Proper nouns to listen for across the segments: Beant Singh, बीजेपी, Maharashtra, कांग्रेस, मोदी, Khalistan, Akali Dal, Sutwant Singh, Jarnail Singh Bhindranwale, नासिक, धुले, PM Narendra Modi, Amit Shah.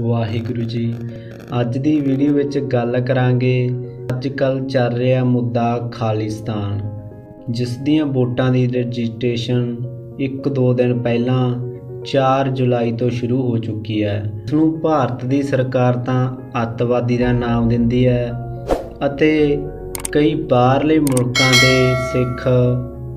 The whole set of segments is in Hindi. ਵਾਹਿਗੁਰੂ ਜੀ, ਅੱਜ ਦੀ ਵੀਡੀਓ ਵਿੱਚ ਗੱਲ ਕਰਾਂਗੇ ਅੱਜ ਕੱਲ੍ਹ ਚੱਲ ਰਿਹਾ ਮੁੱਦਾ ਖਾਲਿਸਤਾਨ, ਜਿਸ ਦੀਆਂ ਵੋਟਾਂ ਦੀ ਰਜਿਸਟ੍ਰੇਸ਼ਨ 1-2 ਦਿਨ ਪਹਿਲਾਂ 4 ਜੁਲਾਈ ਤੋਂ ਸ਼ੁਰੂ ਹੋ ਚੁੱਕੀ ਹੈ। ਇਸ ਨੂੰ ਭਾਰਤ ਦੀ ਸਰਕਾਰ ਤਾਂ ਅੱਤਵਾਦੀ ਦਾ ਨਾਮ ਦਿੰਦੀ ਹੈ ਅਤੇ ਕਈ ਬਾਹਰਲੇ ਮੁਲਕਾਂ ਦੇ ਸਿੱਖ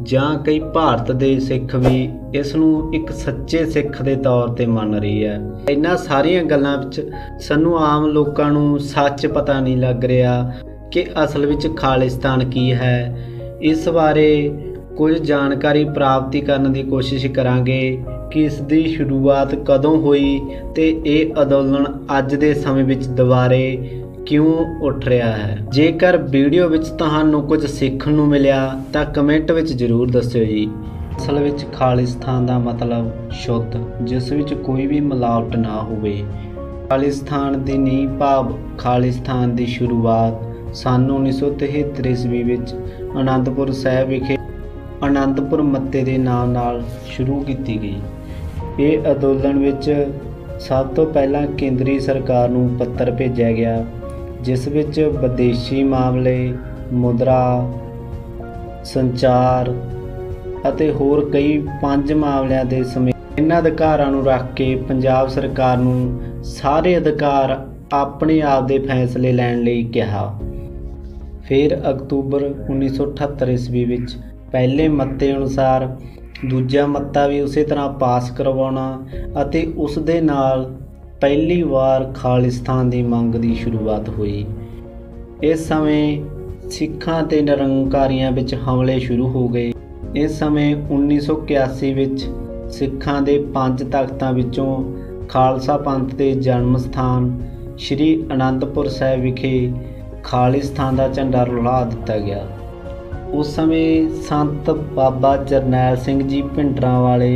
ਜਾਂ ਕਈ ਭਾਰਤ ਦੇ ਸਿੱਖ ਵੀ ਇਸ ਨੂੰ ਇੱਕ ਸੱਚੇ ਸਿੱਖ ਦੇ ਤੌਰ 'ਤੇ ਮੰਨ ਰਹੀ ਹੈ। ਇਹਨਾਂ ਸਾਰੀਆਂ ਗੱਲਾਂ ਵਿੱਚ ਸਾਨੂੰ ਆਮ ਲੋਕਾਂ ਨੂੰ ਸੱਚ ਪਤਾ ਨਹੀਂ ਲੱਗ ਰਿਹਾ ਕਿ ਅਸਲ ਵਿੱਚ ਖਾਲਿਸਤਾਨ ਕੀ ਹੈ। ਇਸ ਬਾਰੇ ਕੁਝ ਜਾਣਕਾਰੀ ਪ੍ਰਾਪਤੀ ਕਰਨ ਦੀ ਕੋਸ਼ਿਸ਼ ਕਰਾਂਗੇ ਕਿ ਇਸ ਦੀ ਸ਼ੁਰੂਆਤ ਕਦੋਂ ਹੋਈ ਅਤੇ ਇਹ ਅੰਦੋਲਨ ਅੱਜ ਦੇ ਸਮੇਂ ਵਿੱਚ ਦੁਬਾਰੇ क्यों उठ रहा है। जेकर वीडियो विच तुहानू कुछ सीखण नू मिलिया तां कमेंट विच जरूर दस्सिओ जी। असल विच खालिस्तान दा मतलब शुद्ध, जिस विच कोई भी मिलावट ना होवे। खालिस्तान दी नींह भाव, खालिस्तान दी शुरुआत सन 1973 ईस्वी विच आनंदपुर साहिब विखे आनंदपुर मत्ते दे नाम नाल शुरू कीती गई। इस अंदोलन विच सब तो पहला केंद्री सरकार नू पत्र भेजा गया, जिस विच विदेशी मामले, मुद्रा, संचार अते होर कई 5 मामलों के समेत इन अधिकारों नू रख के पंजाब सरकार नू सारे अधिकार अपने आप के फैसले लैण लई कहा। फिर अक्तूबर 1978 ईस्वी विच पहले मते अनुसार दूजा मता भी उसी तरह पास करवाना अते उस दे नाल पहली बार खालिस्तान की मंग की शुरुआत हुई। इस समय सिखा ते निरंकारियां विच हमले शुरू हो गए। इस समय 1981 विच सिखा के 5 तख्तां विचों खालसा पंथ के जन्म स्थान श्री आनंदपुर साहिब विखे खालिस्तान का झंडा रुला दिता गया। उस समय संत बाबा जरनैल सिंह जी भिंडरांवाले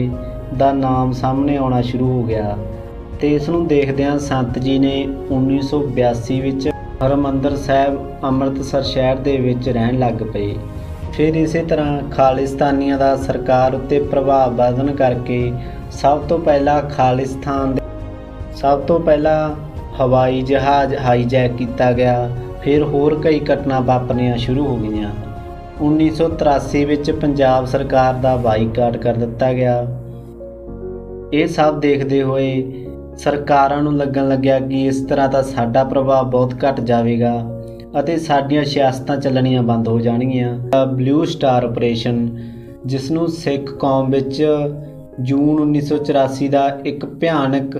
का नाम सामने आना शुरू हो गया तो इसनूं देखदिआं संत जी ने 1982 विच हरमंदर साहिब अमृतसर शहर दे विच रहण लग पे। फिर इसी तरह खालिस्तानियां दा सरकार उत्ते प्रभाव वधन करके सब तो पहला हवाई जहाज़ हाईजैक किया गया। फिर होर कई घटना वापरनियां शुरू हो गई। 1983 विच पंजाब सरकार दा बाईकाट कर दिता गया। ये सब देखते हुए सरकारां नूं लगन लग्या कि इस तरह का साडा प्रभाव बहुत घट जाएगा और साडियां सियासतां चलनियां बंद हो जाणगीआं। ब्लू स्टार ऑपरेशन, जिसनूं सिख कौम विच जून 1984 का एक भयानक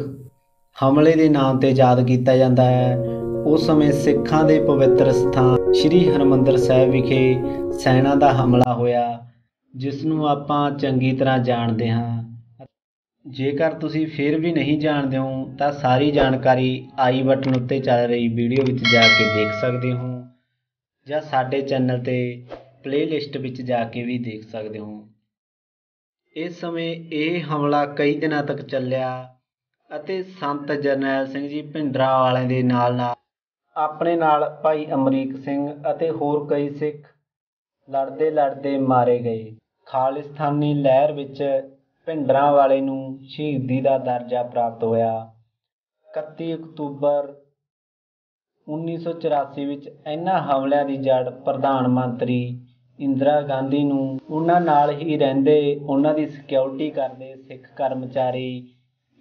हमले के नाम से याद किया जाता है। उस समय सिखां दे पवित्र स्थान श्री हरिमंदिर साहिब विखे सैना का हमला होया, जिसनूं आपां चंगी तरह जाणदे हां। जेकर तुसी फिर भी नहीं जानते हो तो सारी जानकारी आई बटन उत्ते चल रही वीडियो विच जाके देख सकते हो या साडे चैनल ते प्लेलिस्ट विच जाके भी देख सकते हो। इस समय यह हमला कई दिनों तक चलिया अते संत जरनैल सिंह जी भिंडरांवाले दे नाल अपने नाल भाई अमरीक सिंह अते होर कई सिख लड़ते लड़ते मारे गए। खालिस्तानी लहर विच भिंडरांवाले नूं शहीदी का दर्जा प्राप्त होया। 31 अक्तूबर 1984 विच इन्हां हमलिਆਂ की जड़ प्रधानमंत्री इंदिरा गांधी नूं उन्हां नाल ही रहिंदे उन्हां दी सिक्योरिटी करदे सिख कर्मचारी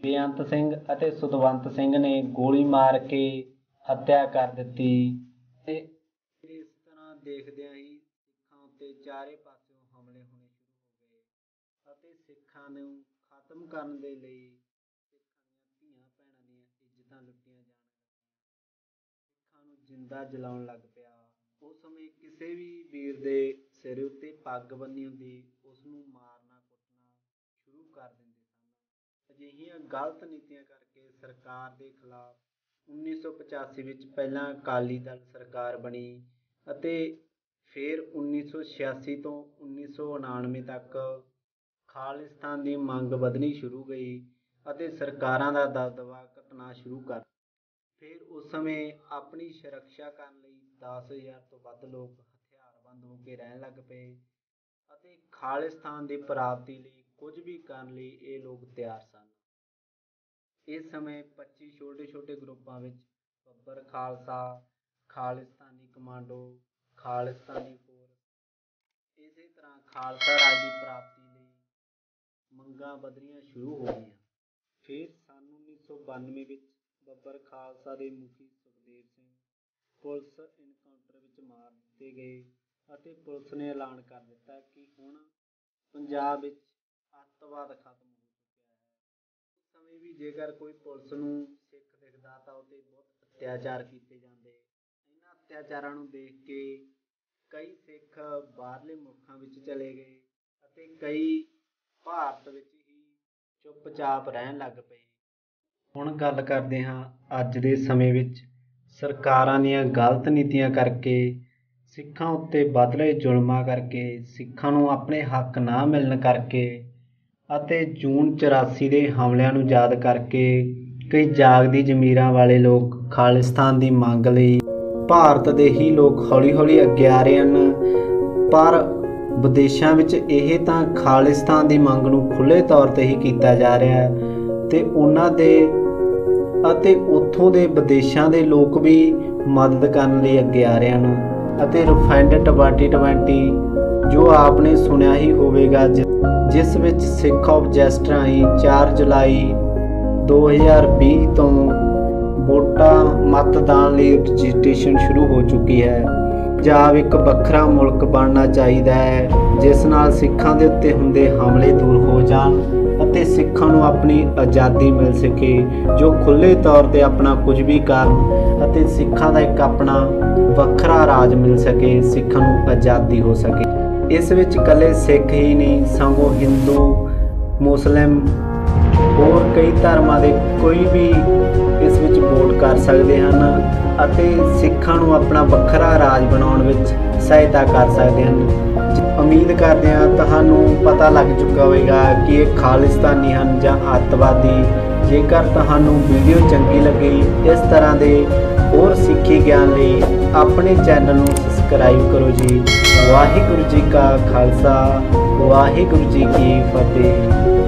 बेअंत सिंह अते सुतवंत सिंह ने गोली मार के हत्या कर दित्ती। इस तरह देखदिआं ही सिखां उत्ते चारे पासों हमले होणे सिखा ने खत्म करने के लिए सिखा भैन इज्जत लुटिया जा सिखा जिंदा जलाउण लग पिया। उस समय किसी भी वीर दे सिर उत्ते पग बनी हुंदी उसनूं मारना कुटना शुरू कर दिंदे सन। अजिहियां गलत नीतियां करके सरकार दे खिलाफ 1985 विच पहला अकाली दल सरकार बनी अते फिर 1986 तो 1999 तक खालिस्तान की मंग बदनी शुरू गई अते सरकारां दा दबदबा घटना शुरू कर। फिर उस समय अपनी सुरक्षा करने लई 10,000 तो वध लोग हथियारबंद हो के रहन लग पे अते खालिस्तान की प्राप्ति लई कुछ भी करने लई ये लोग तैयार सन। इस समय 25 छोटे छोटे ग्रुपों में बब्बर खालसा, खालिस्तानी कमांडो, खालिस्तानी फोर्स इस तरह खालसा राज की प्राप्ति लिए मंगा बदरिया शुरू हो गई। फिर सन 1992 बब्बर खालसा के मुखी सुखदेव सिंह पुलिस इनकाउंटर मार दिए गए। पुलिस ने ऐलान कर दिता कि हुण पंजाब में अत्तवाद खत्म हो चुका है। उस समय भी जेकर कोई पुलिस नूं सिख दिखदा तां उस ते बहुत अत्याचार किए जाते। इन्हां अत्याचारां नूं देख के कई सिख बाहरले मुल्कां विच चले गए अते कई भारत विच ही चुपचाप रहन लग पए। हुण गल करदे हां अज दे समय विच सरकारां दीआं गलत नीतियां करके सिखां उत्ते वध रहे जुल्मां करके सिखां नूं अपने हक ना मिलण करके अते जून 84 दे हमलिਆਂ ਨੂੰ याद करके कई जागदी ਜ਼ਮੀਰਾਂ वाले लोग खालिस्तान की ਮੰਗ ਲਈ भारत ਦੇ ही लोग ਹੌਲੀ ਹੌਲੀ ਅੱਗੇ ਆ ਰਹੇ ਹਨ। पर ਵਿਦੇਸ਼ਾਂ ਵਿੱਚ ਇਹ ਤਾਂ ਖਾਲਿਸਤਾਨ ਦੀ ਮੰਗ ਨੂੰ ਖੁੱਲੇ ਤੌਰ ਤੇ ਹੀ ਕੀਤਾ ਜਾ ਰਿਹਾ ਹੈ ਤੇ ਉਹਨਾਂ ਦੇ ਅਤੇ ਉੱਥੋਂ ਦੇ ਵਿਦੇਸ਼ਾਂ ਦੇ ਲੋਕ ਵੀ ਮਦਦ ਕਰਨ ਲਈ ਅੱਗੇ ਆ ਰਹੇ ਹਨ। ਅਤੇ रिफाइंड 2020 जो आपने सुनिया ही होगा जिस विच सिख ऑबजैक्ट राही 4 जुलाई 2020 तो वोटा मतदान लिए रजिस्ट्रेशन शुरू हो चुकी है। पंजाब एक बखरा मुल्क बनना चाहिए है जिस नाल सिखां दे उत्ते हुंदे हमले दूर हो जान अते सिखां नूं अपनी आज़ादी मिल सके जो खुले तौर ते अपना कुछ भी करन अते सिखां दा एक अपना वखरा राज मिल सके, सिखां नूं आज़ादी हो सके। इस विच कले सिख ही नहीं संगो हिंदू मुस्लिम और कई धर्मां दे कोई भी इस विच वोट कर सकते हैं अते सिखां नूं अपना वखरा राज बनाउण विच सहायता कर सकते हैं। उम्मीद करते हैं तुहानूं पता लग चुका होगा कि ये खालिस्तानी हैं जां अत्तवादी। जेकर तुहानूं वीडियो चंगी लगी इस तरह के होर सिक्खी ज्ञान लिए अपने चैनल नूं सबसक्राइब करो जी। वाहिगुरू जी का खालसा वाहिगुरू जी की फतेह।